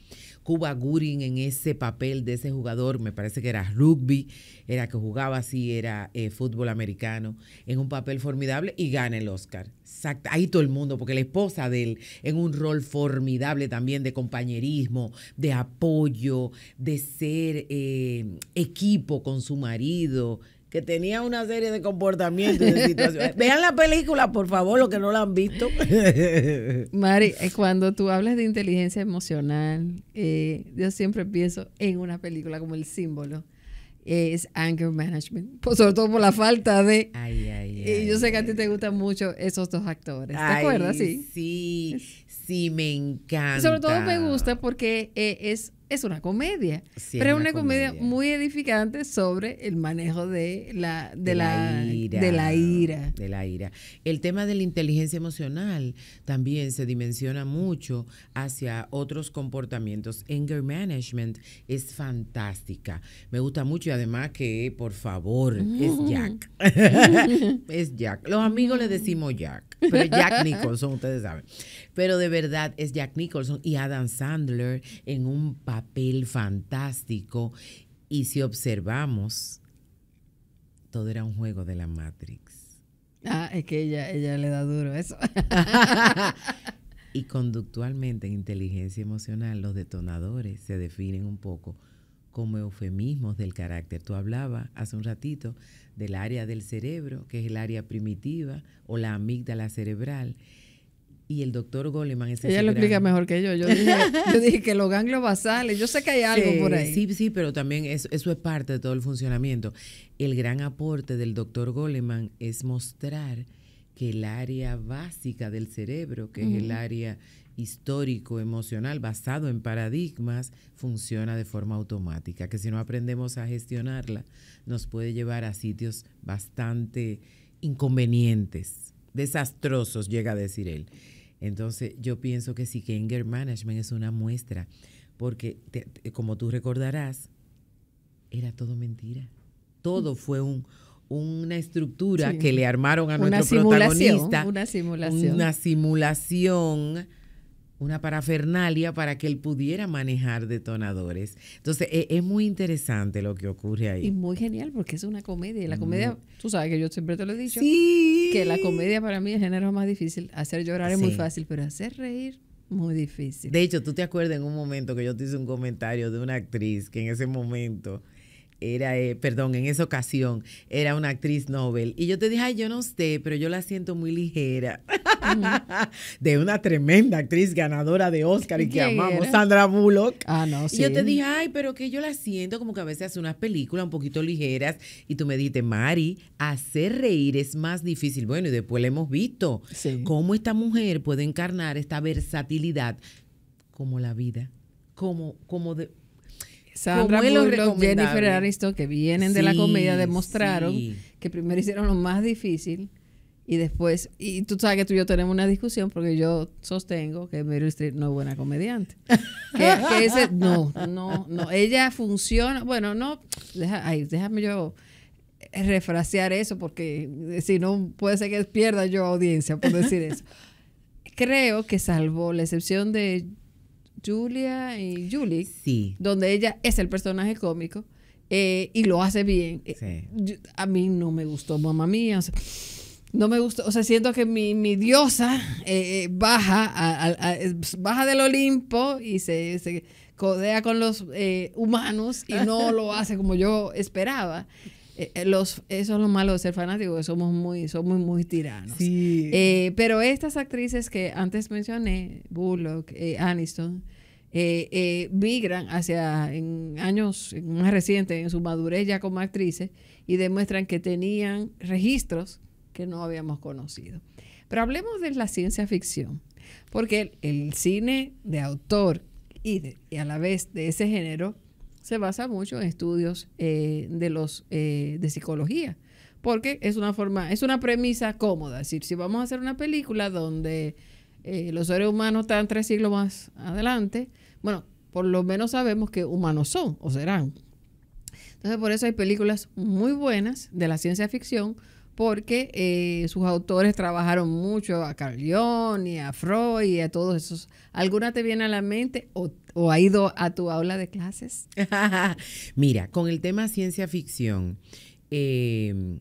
Cuba Gooding en ese papel de ese jugador, me parece que era rugby, era que jugaba así, era eh, fútbol americano, en un papel formidable y gana el Oscar. Exacto, ahí todo el mundo, porque la esposa de él en un rol formidable también de compañerismo, de apoyo, de ser eh, equipo con su marido, que tenía una serie de comportamientos, de situaciones. Vean la película, por favor, los que no la han visto. Mari, cuando tú hablas de inteligencia emocional, eh, yo siempre pienso en una película como el símbolo. Eh, es Anger Management, pues, sobre todo por la falta de... Ay, ay, ay, y yo sé que a ti te gustan mucho esos dos actores. ¿Te ay, acuerdas? Sí, sí, sí, me encanta. Sobre todo me gusta porque eh, es... Es una comedia, sí, pero es una, una comedia, comedia muy edificante sobre el manejo de la, de, de, la, la ira, de la ira. De la ira. El tema de la inteligencia emocional también se dimensiona mucho hacia otros comportamientos. Anger Management es fantástica. Me gusta mucho y además que, por favor, uh-huh. es Jack. Es Jack. Los amigos le decimos Jack, pero es Jack Nicholson, ustedes saben. Pero de verdad es Jack Nicholson y Adam Sandler en un papel papel fantástico. Y si observamos, todo era un juego de la Matrix. Ah, es que ella, ella le da duro eso. Y conductualmente en inteligencia emocional los detonadores se definen un poco como eufemismos del carácter. Tú hablabas hace un ratito del área del cerebro, que es el área primitiva o la amígdala cerebral. Y el doctor Goleman... Ese Ella lo gran... explica mejor que yo. Yo dije, yo dije que los ganglios basales, yo sé que hay algo sí, por ahí. Sí, sí, pero también eso, eso es parte de todo el funcionamiento. El gran aporte del doctor Goleman es mostrar que el área básica del cerebro, que uh-huh. es el área histórico-emocional basado en paradigmas, funciona de forma automática, que si no aprendemos a gestionarla, nos puede llevar a sitios bastante inconvenientes, desastrosos, llega a decir él. Entonces, yo pienso que sí, que Anger Management es una muestra, porque te, te, como tú recordarás, era todo mentira. Todo fue un, una estructura sí. que le armaron a una nuestro protagonista. Una simulación. Una simulación, una parafernalia para que él pudiera manejar detonadores. Entonces, es, es muy interesante lo que ocurre ahí. Y muy genial, porque es una comedia. Y la comedia, mm. tú sabes que yo siempre te lo he dicho, sí. que la comedia para mí es el género más difícil. Hacer llorar sí. es muy fácil, pero hacer reír, muy difícil. De hecho, tú te acuerdas en un momento que yo te hice un comentario de una actriz que en ese momento... era, eh, perdón, en esa ocasión era una actriz Nobel, y yo te dije, ay, yo no sé, pero yo la siento muy ligera. Uh-huh. De una tremenda actriz ganadora de Oscar y que amamos, era? Sandra Bullock. Ah, no, sí. Y yo te dije, ay, pero que yo la siento como que a veces hace unas películas un poquito ligeras, y tú me dijiste, Mari, hacer reír es más difícil. Bueno, y después la hemos visto, sí. cómo esta mujer puede encarnar esta versatilidad como la vida, como, como de... Sandra Bullock, Jennifer Aniston, que vienen sí, de la comedia, demostraron sí. que primero hicieron lo más difícil y después, y tú sabes que tú y yo tenemos una discusión porque yo sostengo que Meryl Streep no es buena comediante. que, que ese, no, no, no. Ella funciona, bueno, no, deja, ay, déjame yo refrasear eso porque si no puede ser que pierda yo audiencia por decir eso. Creo que salvo la excepción de Julia y Julie, sí. donde ella es el personaje cómico eh, y lo hace bien. Sí. Yo, a mí no me gustó Mamá Mía, o sea, no me gustó, o sea, siento que mi, mi diosa eh, baja, a, a, a, baja del Olimpo y se, se codea con los eh, humanos y no lo hace como yo esperaba. Eh, los, eso es lo malo de ser fanático, que somos muy, somos muy tiranos. Sí. Eh, pero estas actrices que antes mencioné, Bullock, eh, Aniston, eh, eh, migran hacia en años más recientes en su madurez ya como actrices y demuestran que tenían registros que no habíamos conocido. Pero hablemos de la ciencia ficción, porque el, el cine de autor y, de, y a la vez de ese género se basa mucho en estudios eh, de los eh, de psicología, porque es una forma, es una premisa cómoda. Es decir, si vamos a hacer una película donde eh, los seres humanos están tres siglos más adelante, bueno, por lo menos sabemos que humanos son o serán. Entonces, por eso hay películas muy buenas de la ciencia ficción porque eh, sus autores trabajaron mucho a Carl Jung y a Freud y a todos esos. ¿Alguna te viene a la mente o, o ha ido a tu aula de clases? Mira, con el tema ciencia ficción, eh,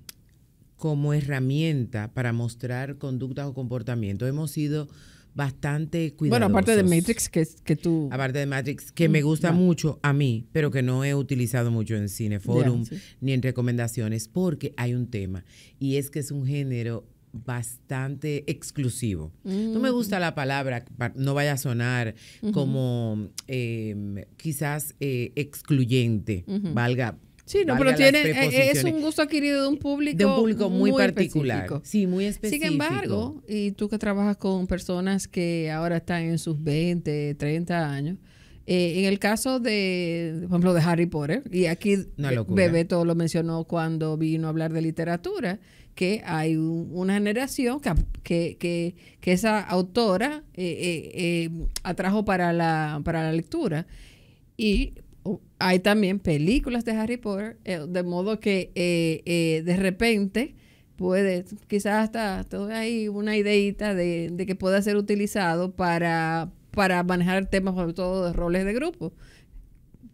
como herramienta para mostrar conductas o comportamientos, hemos sido bastante cuidadosos. Bueno, aparte de Matrix, que, que tú... Aparte de Matrix, que mm, me gusta no. mucho a mí, pero que no he utilizado mucho en Cineforum, yeah, sí, ni en recomendaciones, porque hay un tema, y es que es un género bastante exclusivo. Mm. No me gusta la palabra, no vaya a sonar uh-huh. como eh, quizás eh, excluyente, uh-huh. valga... Sí, no, pero tiene, es un gusto adquirido de un público, de un público muy, muy particular. Específico. Sí, muy específico. Sin embargo, y tú que trabajas con personas que ahora están en sus veinte, treinta años, eh, en el caso de, por ejemplo, de Harry Potter, y aquí Bebeto lo mencionó cuando vino a hablar de literatura, que hay un, una generación que, que, que, que esa autora eh, eh, eh, atrajo para la, para la lectura. Y hay también películas de Harry Potter, eh, de modo que eh, eh, de repente puede, quizás hasta, hasta hay una ideita de, de que pueda ser utilizado para, para manejar temas, sobre todo de roles de grupo.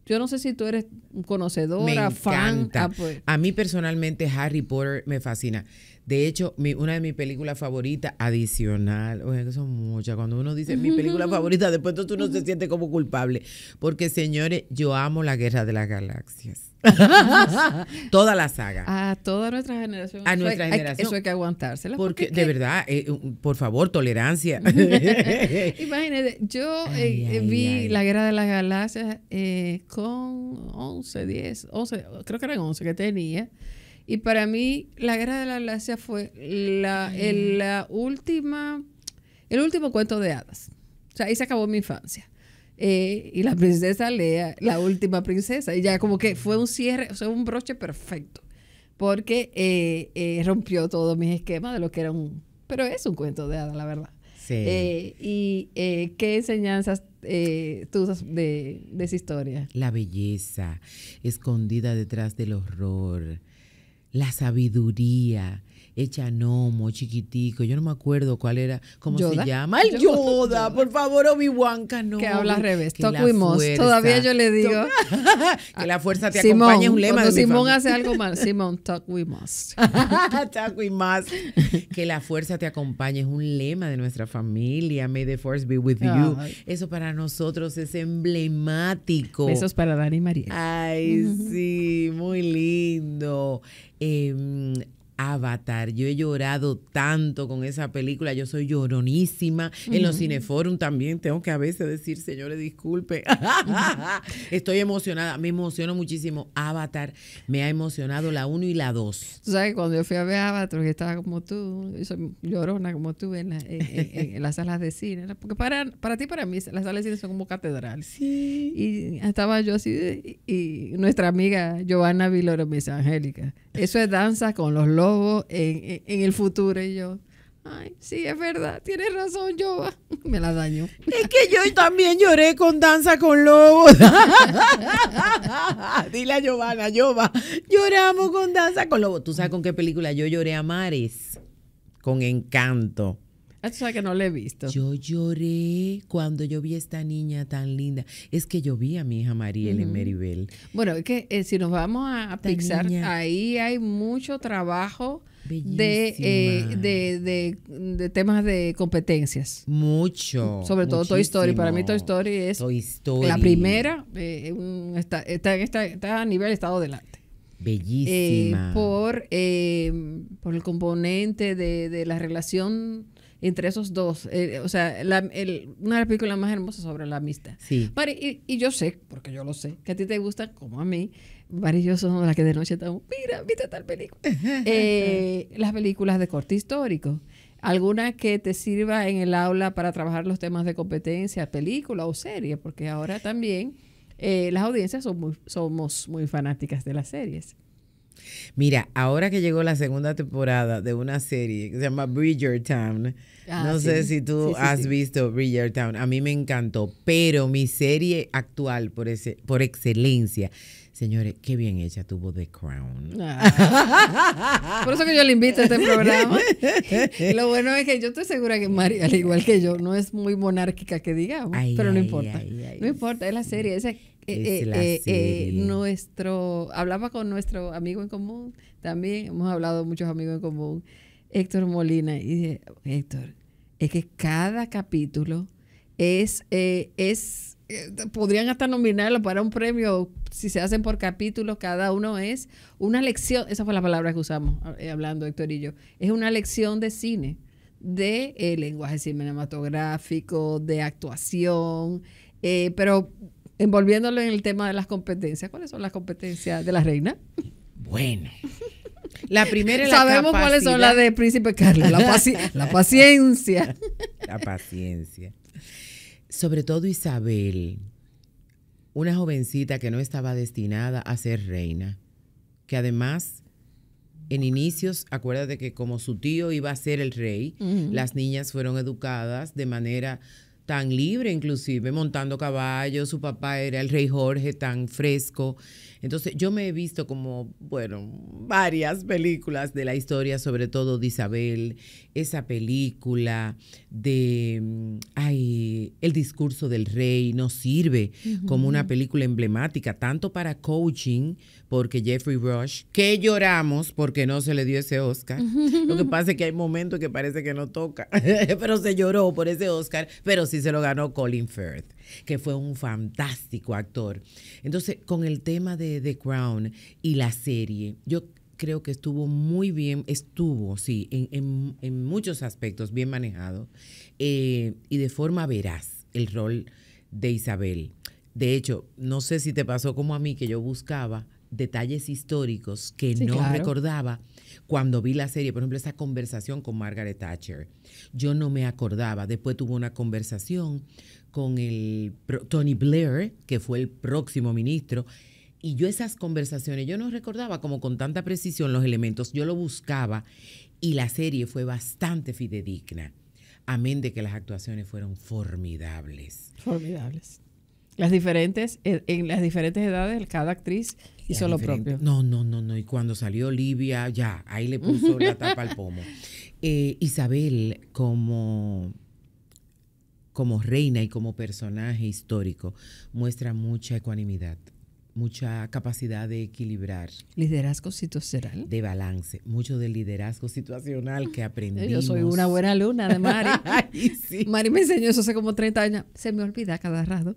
Yo no sé si tú eres conocedora, me fan. Ah, pues. A mí personalmente Harry Potter me fascina. De hecho, mi, una de mis películas favoritas, adicional, oye, que son muchas, cuando uno dice mi película favorita, después tú no se siente como culpable. Porque, señores, yo amo la Guerra de las Galaxias. Toda la saga. A toda nuestra generación. A nuestra hay, generación. Hay, eso hay que aguantársela. Porque, porque de verdad, eh, por favor, tolerancia. Imagínate, yo ay, eh, ay, vi ay. la Guerra de las Galaxias eh, con once, diez, once, creo que eran once que tenía. Y para mí, la Guerra de la Galaxia fue la, el, la última, el último cuento de hadas. O sea, ahí se acabó mi infancia. Eh, y la princesa Leia, la última princesa. Y ya como que fue un cierre, o sea, un broche perfecto. Porque eh, eh, rompió todos mis esquemas de lo que era un... Pero es un cuento de hadas, la verdad. Sí. Eh, ¿Y eh, qué enseñanzas eh, tú de, de esa historia? La belleza escondida detrás del horror. La sabiduría, hecha gnomo, chiquitico. Yo no me acuerdo cuál era, cómo Yoda. se llama. El Yoda, Yoda. Por favor, Obi-Wan Kenobi. Que habla al revés, tocuimos. Todavía yo le digo. Que la fuerza te Simón, acompañe, es un lema de mi Simón familia. Hace algo mal. Simón, talk we must. Talk we must. Que la fuerza te acompañe es un lema de nuestra familia. May the force be with you. Ay. Eso para nosotros es emblemático. Besos para Dani y María. Ay, sí, muy lindo. Eh, Avatar, yo he llorado tanto con esa película, yo soy lloronísima, uh-huh. en los Cineforum también tengo que a veces decir, señores, disculpe, estoy emocionada, me emociono muchísimo, Avatar me ha emocionado la uno y la dos. Tú sabes, cuando yo fui a ver Avatar, que estaba como tú, yo soy llorona como tú en, la, en, en, en las salas de cine, porque para, para ti, para mí, las salas de cine son como catedrales, sí. Y estaba yo así, y, y nuestra amiga Giovanna Viloro me dice, Angélica, eso es Danza con los Lobos En, en, en el futuro. Y yo, ay, sí, es verdad, tienes razón, yo me la daño. Es que yo también lloré con Danza con Lobos. Dile a Giovanna, Giova, lloramos con Danza con Lobos. ¿Tú sabes con qué película yo lloré a mares? Con Encanto. Eso sabes que no lo he visto. Yo lloré cuando yo vi a esta niña tan linda. Es que yo vi a mi hija Mariel uh-huh. en Maribel. Bueno, es que eh, si nos vamos a, a Pixar, niña. Ahí hay mucho trabajo de, eh, de, de, de temas de competencias. Mucho. Sobre todo muchísimo. Toy Story. Para mí Toy Story es Toy Story. La primera. Eh, un, está, está, está, está a nivel estado del arte. Bellísima. Eh, por, eh, por el componente de, de la relación... entre esos dos, eh, o sea, la, el, una película más hermosa sobre la amistad. Sí. Mari, y, y yo sé, porque yo lo sé, que a ti te gusta, como a mí, Mari y yo somos las que de noche estamos, mira, viste tal película. eh, las películas de corte histórico. ¿Alguna que te sirva en el aula para trabajar los temas de competencia, película o serie? Porque ahora también eh, las audiencias son muy, somos muy fanáticas de las series. Mira, ahora que llegó la segunda temporada de una serie que se llama Bridgerton, ah, no sí. sé si tú sí, sí, has sí. visto Bridgerton, a mí me encantó, pero mi serie actual por, ese, por excelencia, señores, qué bien hecha tuvo The Crown. Ah, por eso que yo le invito a este programa. Lo bueno es que yo estoy segura que Mari, al igual que yo, no es muy monárquica que digamos, ay, pero no ay, importa, ay, ay, no importa, es la serie, esa Eh, eh, eh, eh, nuestro hablaba con nuestro amigo en común, también hemos hablado muchos amigos en común, Héctor Molina, y dije, Héctor, es que cada capítulo es eh, es eh, podrían hasta nominarlo para un premio si se hacen por capítulo, cada uno es una lección, esa fue la palabra que usamos eh, hablando Héctor y yo, es una lección de cine, de eh, lenguaje cinematográfico, de actuación, eh, pero envolviéndolo en el tema de las competencias. ¿Cuáles son las competencias de la reina? Bueno, la primera es la Sabemos capacidad. cuáles son las de Príncipe Carlos. La, paci la paciencia. La paciencia. Sobre todo Isabel, una jovencita que no estaba destinada a ser reina, que además en inicios, acuérdate que como su tío iba a ser el rey, uh-huh. las niñas fueron educadas de manera tan libre, inclusive, montando caballos, su papá era el rey Jorge, tan fresco. Entonces, yo me he visto como, bueno, varias películas de la historia, sobre todo de Isabel, esa película de, ay, El discurso del rey nos sirve uh-huh. como una película emblemática, tanto para coaching, porque Jeffrey Rush, que lloramos porque no se le dio ese Oscar. Uh-huh. Lo que pasa es que hay momentos que parece que no toca, pero se lloró por ese Oscar, pero sí se lo ganó Colin Firth, que fue un fantástico actor. Entonces, con el tema de The Crown y la serie, yo creo que estuvo muy bien, estuvo, sí, en, en, en muchos aspectos bien manejado eh, y de forma veraz el rol de Isabel. De hecho, no sé si te pasó como a mí, que yo buscaba detalles históricos que sí, no claro. recordaba cuando vi la serie. Por ejemplo, esa conversación con Margaret Thatcher, yo no me acordaba. Después tuvo una conversación con el Tony Blair, que fue el próximo ministro, y yo esas conversaciones, yo no recordaba como con tanta precisión los elementos, yo lo buscaba, y la serie fue bastante fidedigna, amén de que las actuaciones fueron formidables. Formidables. Las diferentes, en las diferentes edades, cada actriz hizo lo propio. No, no, no, no. Y cuando salió Olivia, ya, ahí le puso la tapa al pomo. Eh, Isabel, como, como reina y como personaje histórico, muestra mucha ecuanimidad, mucha capacidad de equilibrar. Liderazgo situacional. De balance. Mucho del liderazgo situacional que aprendimos. Yo soy una buena alumna de Mari. Ay, sí. Mari me enseñó eso hace como treinta años. Se me olvida cada rato.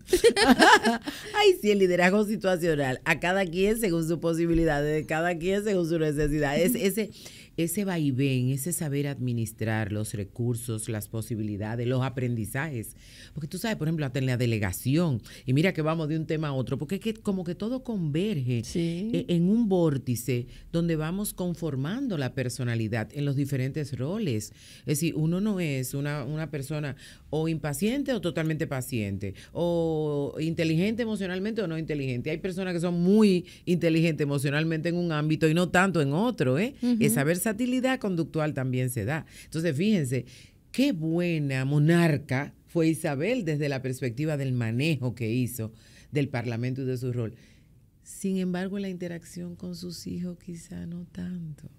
Ay, sí, el liderazgo situacional. A cada quien según sus posibilidades, a cada quien según su necesidad. Es, ese, ese vaivén, ese saber administrar los recursos, las posibilidades, los aprendizajes. Porque tú sabes, por ejemplo, hasta en la delegación, y mira que vamos de un tema a otro, porque es que como que todo converge sí. en un vórtice donde vamos conformando la personalidad en los diferentes roles. Es decir, uno no es una, una persona o impaciente o totalmente paciente, o inteligente emocionalmente o no inteligente. Hay personas que son muy inteligentes emocionalmente en un ámbito y no tanto en otro, ¿eh? Uh-huh. Esa versatilidad conductual también se da. Entonces, fíjense, qué buena monarca fue Isabel desde la perspectiva del manejo que hizo del Parlamento y de su rol. Sin embargo, la interacción con sus hijos quizá no tanto,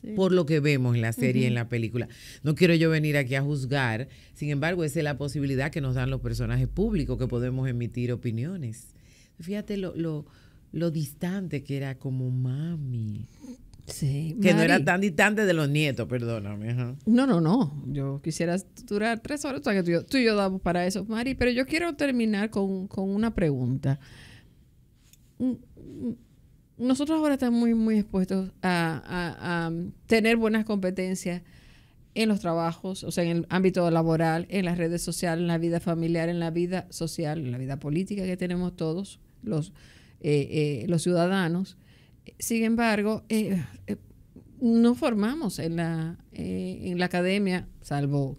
sí. por lo que vemos en la serie, uh-huh. en la película. No quiero yo venir aquí a juzgar, sin embargo, esa es la posibilidad que nos dan los personajes públicos, que podemos emitir opiniones. Fíjate lo, lo, lo distante que era como mami. Sí, que Mari. No era tan distante de los nietos, perdóname. Ajá. No, no, no. Yo quisiera durar tres horas, o sea, que tú, y yo, tú y yo damos para eso, Mari, pero yo quiero terminar con, con una pregunta. Nosotros ahora estamos muy, muy expuestos a, a, a tener buenas competencias en los trabajos, o sea, en el ámbito laboral, en las redes sociales, en la vida familiar, en la vida social, en la vida política que tenemos todos los, eh, eh, los ciudadanos. Sin embargo, eh, eh, no formamos en la, eh, en la academia, salvo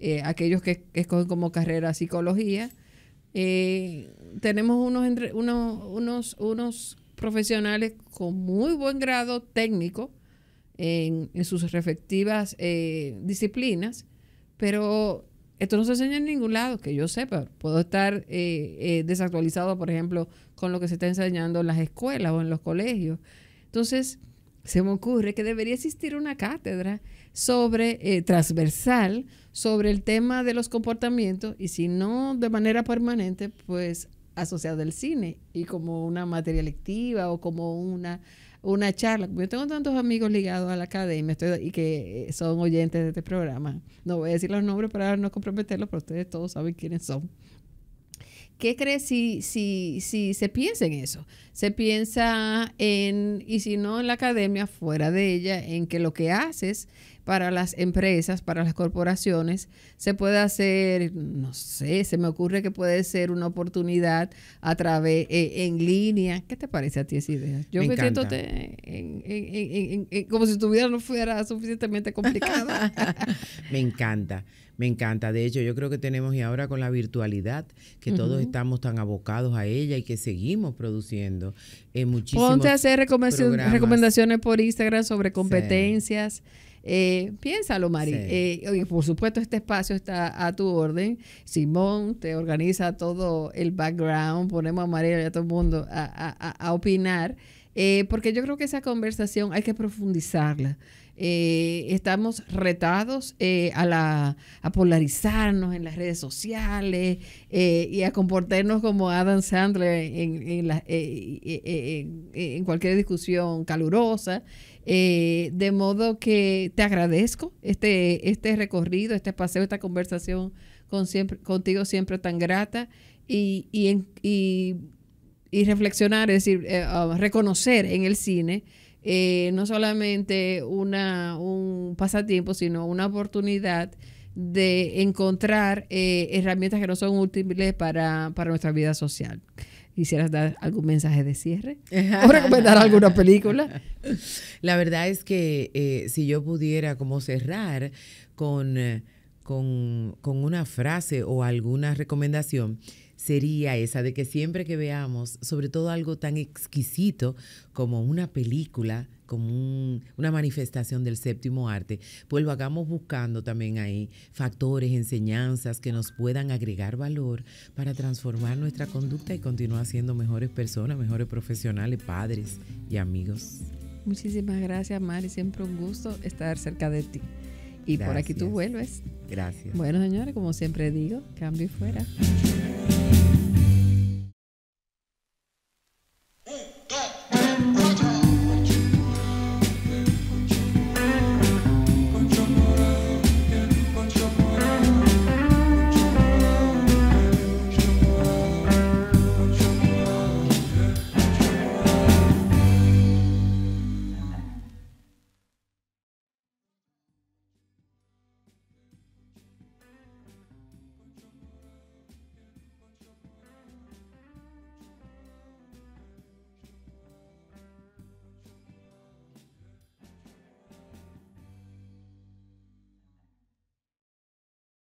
eh, aquellos que escogen como carrera psicología, eh, tenemos unos, entre, unos, unos, unos profesionales con muy buen grado técnico en, en sus respectivas eh, disciplinas, pero esto no se enseña en ningún lado, que yo sepa. Puedo estar eh, eh, desactualizado, por ejemplo, con lo que se está enseñando en las escuelas o en los colegios. Entonces, se me ocurre que debería existir una cátedra sobre, eh, transversal, sobre el tema de los comportamientos, y si no de manera permanente, pues asociada al cine, y como una materia lectiva o como una, una charla. Yo tengo tantos amigos ligados a la academia estoy, y que son oyentes de este programa. No voy a decir los nombres para no comprometerlos, pero ustedes todos saben quiénes son. ¿Qué crees si, si, si se piensa en eso? Se piensa en, y si no en la academia, fuera de ella, en que lo que haces para las empresas, para las corporaciones, se puede hacer, no sé, se me ocurre que puede ser una oportunidad a través, eh, en línea. ¿Qué te parece a ti esa idea? Yo me, me siento te, en, en, en, en, en, como si tu vida no fuera suficientemente complicada. Me encanta. Me encanta. De hecho, yo creo que tenemos, y ahora con la virtualidad, que uh-huh. todos estamos tan abocados a ella y que seguimos produciendo eh, muchísimos Ponte a hacer recomendaciones, recomendaciones por Instagram sobre competencias. Sí. Eh, piénsalo, Mari. Sí. Eh, por supuesto, este espacio está a tu orden. Simón te organiza todo el background. Ponemos a Mari y a todo el mundo a, a, a opinar. Eh, porque yo creo que esa conversación hay que profundizarla. Eh, estamos retados eh, a, la, a polarizarnos en las redes sociales eh, y a comportarnos como Adam Sandler en, en, la, eh, eh, eh, en cualquier discusión calurosa. Eh, de modo que te agradezco este, este recorrido, este paseo, esta conversación con siempre, contigo siempre tan grata y, y, y, y reflexionar, es decir, eh, uh, reconocer en el cine Eh, no solamente una, un pasatiempo, sino una oportunidad de encontrar eh, herramientas que no son útiles para, para nuestra vida social. ¿Quisieras dar algún mensaje de cierre? ¿O recomendar alguna película? La verdad es que eh, si yo pudiera como cerrar con, con, con una frase o alguna recomendación, sería esa de que siempre que veamos, sobre todo algo tan exquisito como una película, como un, una manifestación del séptimo arte, pues lo hagamos buscando también ahí factores, enseñanzas que nos puedan agregar valor para transformar nuestra conducta y continuar siendo mejores personas, mejores profesionales, padres y amigos. Muchísimas gracias, Mari. Siempre un gusto estar cerca de ti. Y gracias. Por aquí tú vuelves. Gracias. Bueno, señores, como siempre digo, cambio y fuera.